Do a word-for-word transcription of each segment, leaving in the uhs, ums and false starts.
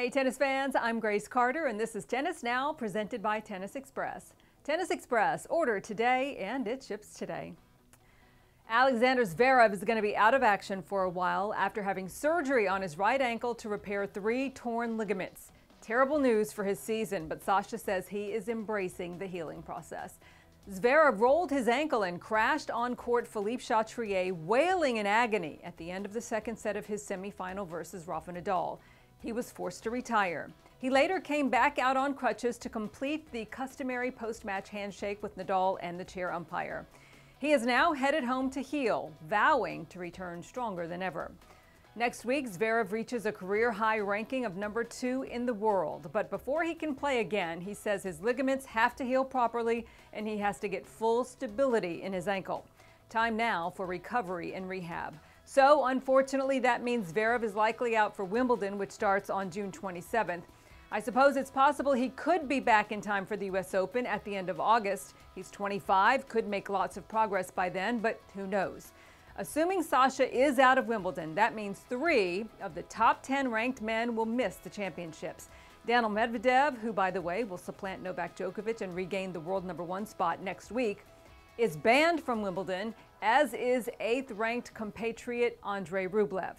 Hey tennis fans, I'm Grace Carter and this is Tennis Now presented by Tennis Express. Tennis Express, order today and it ships today. Alexander Zverev is going to be out of action for a while after having surgery on his right ankle to repair three torn ligaments. Terrible news for his season, but Sasha says he is embracing the healing process. Zverev rolled his ankle and crashed on court Philippe Chatrier, wailing in agony at the end of the second set of his semifinal versus Rafael Nadal. He was forced to retire. He later came back out on crutches to complete the customary post-match handshake with Nadal and the chair umpire. He is now headed home to heal, vowing to return stronger than ever. Next week, Zverev reaches a career-high ranking of number two in the world. But before he can play again, he says his ligaments have to heal properly and he has to get full stability in his ankle. Time now for recovery and rehab. So, unfortunately, that means Zverev is likely out for Wimbledon, which starts on June twenty-seventh. I suppose it's possible he could be back in time for the U S Open at the end of August. He's twenty-five, could make lots of progress by then, but who knows? Assuming Sasha is out of Wimbledon, that means three of the top ten ranked men will miss the championships. Daniil Medvedev, who, by the way, will supplant Novak Djokovic and regain the world number one spot next week, is banned from Wimbledon, as is eighth-ranked compatriot Andre Rublev.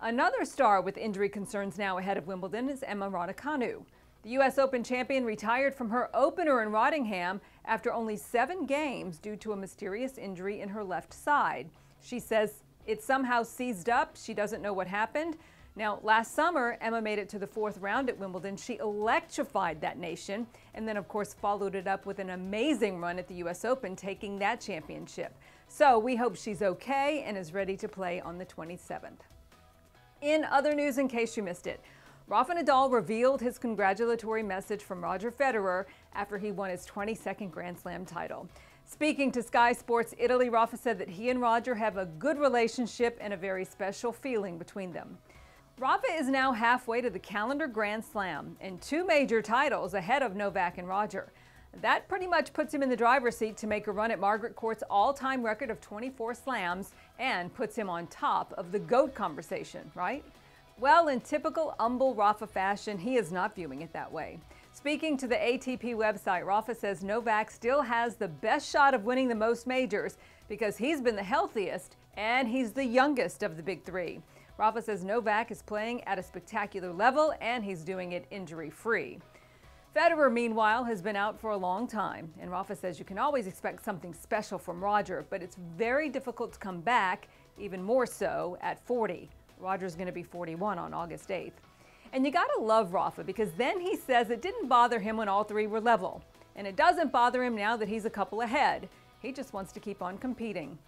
Another star with injury concerns now ahead of Wimbledon is Emma Raducanu. The U S Open champion retired from her opener in Rotherham after only seven games due to a mysterious injury in her left side. She says it somehow seized up. She doesn't know what happened. Now, last summer, Emma made it to the fourth round at Wimbledon. She electrified that nation and then, of course, followed it up with an amazing run at the U S Open, taking that championship. So we hope she's okay and is ready to play on the twenty-seventh. In other news, in case you missed it, Rafa Nadal revealed his congratulatory message from Roger Federer after he won his twenty-second Grand Slam title. Speaking to Sky Sports Italy, Rafa said that he and Roger have a good relationship and a very special feeling between them. Rafa is now halfway to the calendar Grand Slam and two major titles ahead of Novak and Roger. That pretty much puts him in the driver's seat to make a run at Margaret Court's all-time record of twenty-four slams and puts him on top of the GOAT conversation, right? Well, in typical humble Rafa fashion, he is not viewing it that way. Speaking to the A T P website, Rafa says Novak still has the best shot of winning the most majors because he's been the healthiest and he's the youngest of the big three. Rafa says Novak is playing at a spectacular level and he's doing it injury-free. Federer, meanwhile, has been out for a long time, and Rafa says you can always expect something special from Roger, but it's very difficult to come back, even more so at forty. Roger's going to be forty-one on August eighth. And you got to love Rafa because then he says it didn't bother him when all three were level, and it doesn't bother him now that he's a couple ahead. He just wants to keep on competing.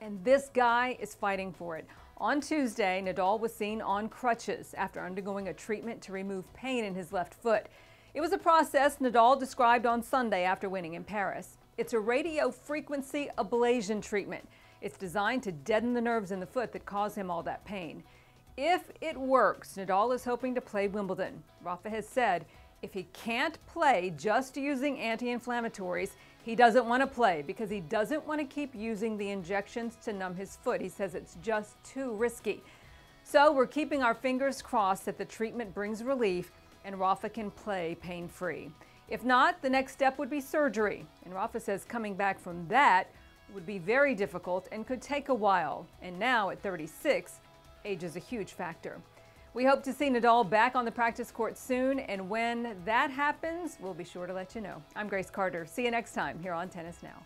And this guy is fighting for it. On Tuesday, Nadal was seen on crutches after undergoing a treatment to remove pain in his left foot. It was a process Nadal described on Sunday after winning in Paris. It's a radiofrequency ablation treatment. It's designed to deaden the nerves in the foot that cause him all that pain. If it works, Nadal is hoping to play Wimbledon. Rafa has said if he can't play just using anti-inflammatories, he doesn't want to play because he doesn't want to keep using the injections to numb his foot. He says it's just too risky. So we're keeping our fingers crossed that the treatment brings relief and Rafa can play pain-free. If not, the next step would be surgery. And Rafa says coming back from that would be very difficult and could take a while. And now at thirty-six, age is a huge factor. We hope to see Nadal back on the practice court soon, and when that happens, we'll be sure to let you know. I'm Grace Carter. See you next time here on Tennis Now.